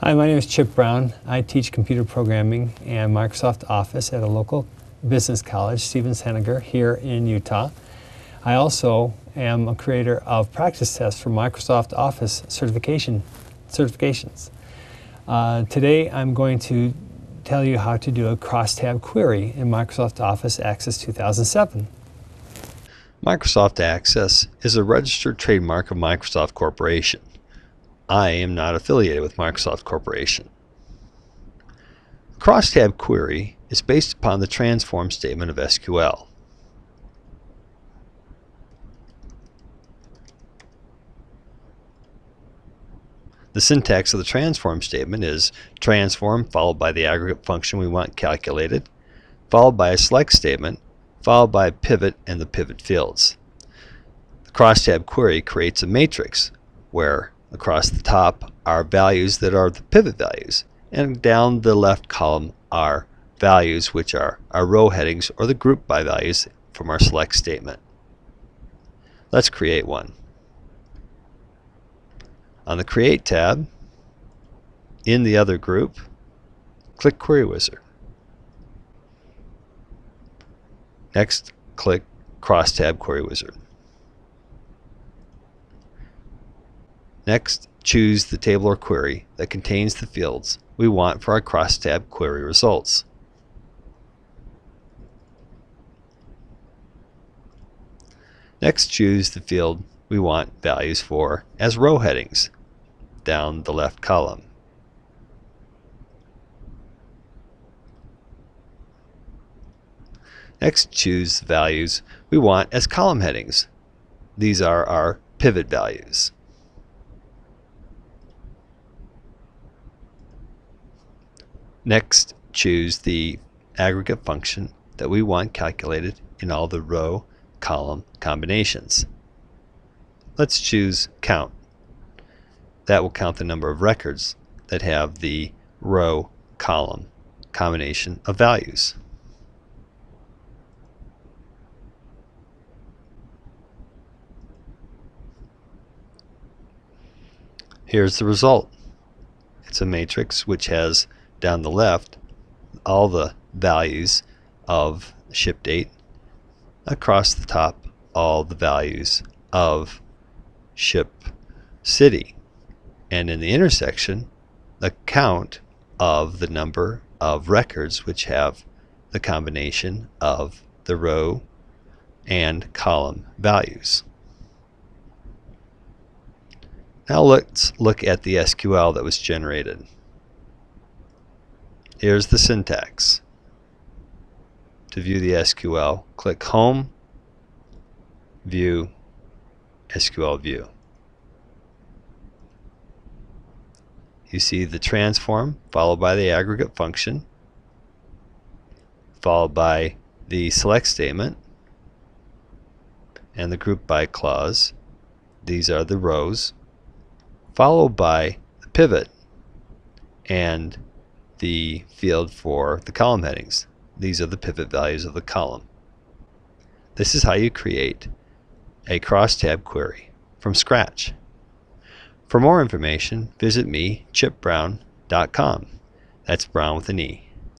Hi, my name is Chip Brown. I teach computer programming and Microsoft Office at a local business college, Stevens-Henegar, here in Utah. I also am a creator of practice tests for Microsoft Office certifications. Today I'm going to tell you how to do a crosstab query in Microsoft Office Access 2007. Microsoft Access is a registered trademark of Microsoft Corporation. I am not affiliated with Microsoft Corporation. Crosstab query is based upon the transform statement of SQL. The syntax of the transform statement is transform followed by the aggregate function we want calculated, followed by a select statement, followed by a pivot and the pivot fields. The crosstab query creates a matrix where across the top are values that are the pivot values, and down the left column are values which are our row headings or the group by values from our select statement. Let's create one. On the Create tab, in the Other group, click Query Wizard. Next, click Crosstab Query Wizard. Next, choose the table or query that contains the fields we want for our crosstab query results. Next, choose the field we want values for as row headings down the left column. Next, choose the values we want as column headings. These are our pivot values. Next, choose the aggregate function that we want calculated in all the row column combinations. Let's choose count. That will count the number of records that have the row column combination of values. Here's the result. It's a matrix which has down the left all the values of ship date, across the top all the values of ship city, and in the intersection the count of the number of records which have the combination of the row and column values. Now let's look at the SQL that was generated. Here's the syntax. To view the SQL, click Home, View, SQL View. You see the transform followed by the aggregate function, followed by the select statement and the group by clause. These are the rows, followed by the pivot and the field for the column headings. These are the pivot values of the column. This is how you create a crosstab query from scratch. For more information, visit me, chipbrown.com. That's Brown with an E.